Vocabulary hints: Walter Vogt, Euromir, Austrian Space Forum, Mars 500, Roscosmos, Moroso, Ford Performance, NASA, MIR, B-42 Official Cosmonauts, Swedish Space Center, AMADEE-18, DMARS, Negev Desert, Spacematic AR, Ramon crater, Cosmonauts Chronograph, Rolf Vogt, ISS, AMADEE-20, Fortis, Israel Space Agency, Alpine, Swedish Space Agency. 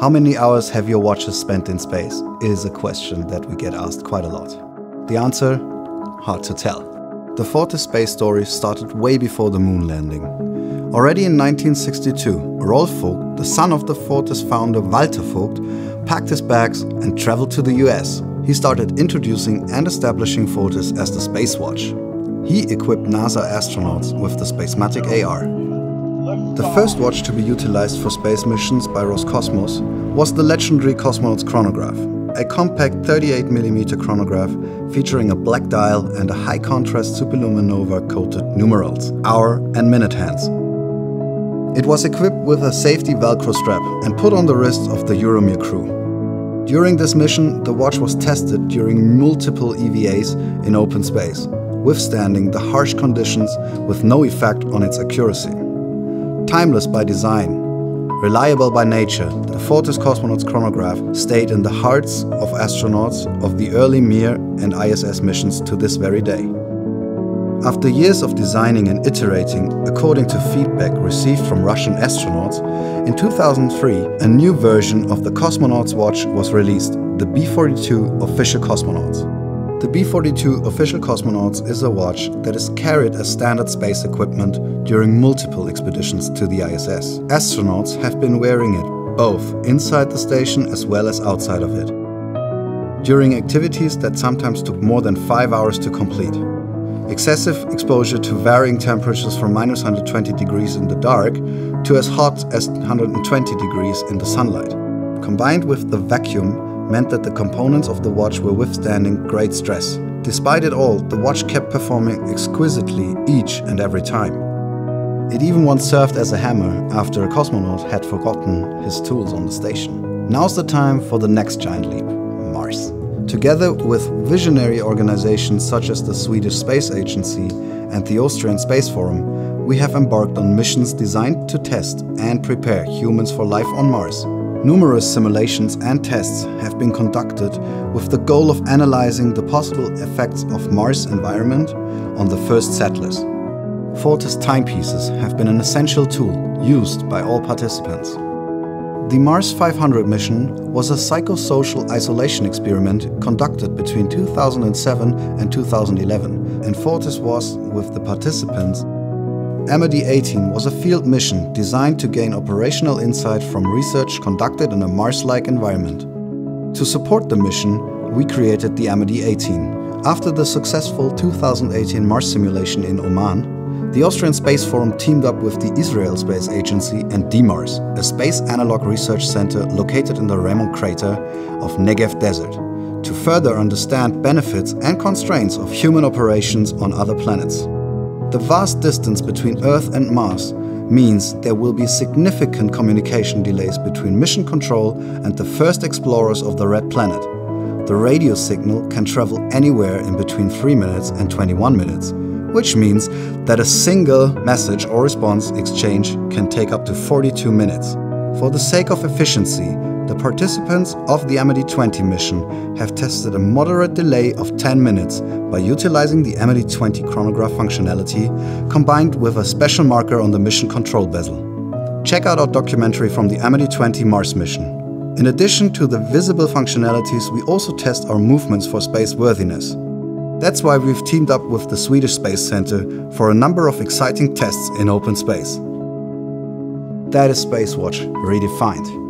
How many hours have your watches spent in space is a question that we get asked quite a lot. The answer? Hard to tell. The Fortis space story started way before the moon landing. Already in 1962, Rolf Vogt, the son of the Fortis founder Walter Vogt, packed his bags and traveled to the US. He started introducing and establishing Fortis as the Space Watch. He equipped NASA astronauts with the Spacematic AR. The first watch to be utilized for space missions by Roscosmos was the legendary Cosmonauts Chronograph, a compact 38mm chronograph featuring a black dial and a high-contrast Superluminova-coated numerals, hour and minute hands. It was equipped with a safety Velcro strap and put on the wrists of the Euromir crew. During this mission, the watch was tested during multiple EVAs in open space, withstanding the harsh conditions with no effect on its accuracy. Timeless by design, reliable by nature, the Fortis Cosmonauts Chronograph stayed in the hearts of astronauts of the early MIR and ISS missions to this very day. After years of designing and iterating, according to feedback received from Russian astronauts, in 2003 a new version of the Cosmonauts watch was released, the B-42 Official Cosmonauts. The B-42 Official Cosmonauts is a watch that is carried as standard space equipment during multiple expeditions to the ISS. Astronauts have been wearing it, both inside the station as well as outside of it, during activities that sometimes took more than 5 hours to complete. Excessive exposure to varying temperatures from -120 degrees in the dark to as hot as 120 degrees in the sunlight, combined with the vacuum, meant that the components of the watch were withstanding great stress. Despite it all, the watch kept performing exquisitely each and every time. It even once served as a hammer after a cosmonaut had forgotten his tools on the station. Now's the time for the next giant leap, Mars. Together with visionary organizations such as the Swedish Space Agency and the Austrian Space Forum, we have embarked on missions designed to test and prepare humans for life on Mars. Numerous simulations and tests have been conducted with the goal of analyzing the possible effects of Mars' environment on the first settlers. Fortis timepieces have been an essential tool used by all participants. The Mars 500 mission was a psychosocial isolation experiment conducted between 2007 and 2011, and Fortis was with the participants. AMADEE-18 was a field mission designed to gain operational insight from research conducted in a Mars-like environment. To support the mission, we created the AMADEE-18. After the successful 2018 Mars simulation in Oman, the Austrian Space Forum teamed up with the Israel Space Agency and DMARS, a space analog research center located in the Ramon crater of Negev Desert, to further understand benefits and constraints of human operations on other planets. The vast distance between Earth and Mars means there will be significant communication delays between mission control and the first explorers of the Red Planet. The radio signal can travel anywhere in between 3 minutes and 21 minutes. Which means that a single message or response exchange can take up to 42 minutes. For the sake of efficiency, the participants of the AMADEE-20 mission have tested a moderate delay of 10 minutes by utilizing the AMADEE-20 chronograph functionality combined with a special marker on the mission control bezel. Check out our documentary from the AMADEE-20 Mars mission. In addition to the visible functionalities, we also test our movements for spaceworthiness. That's why we've teamed up with the Swedish Space Center for a number of exciting tests in open space. That is Space Watch redefined.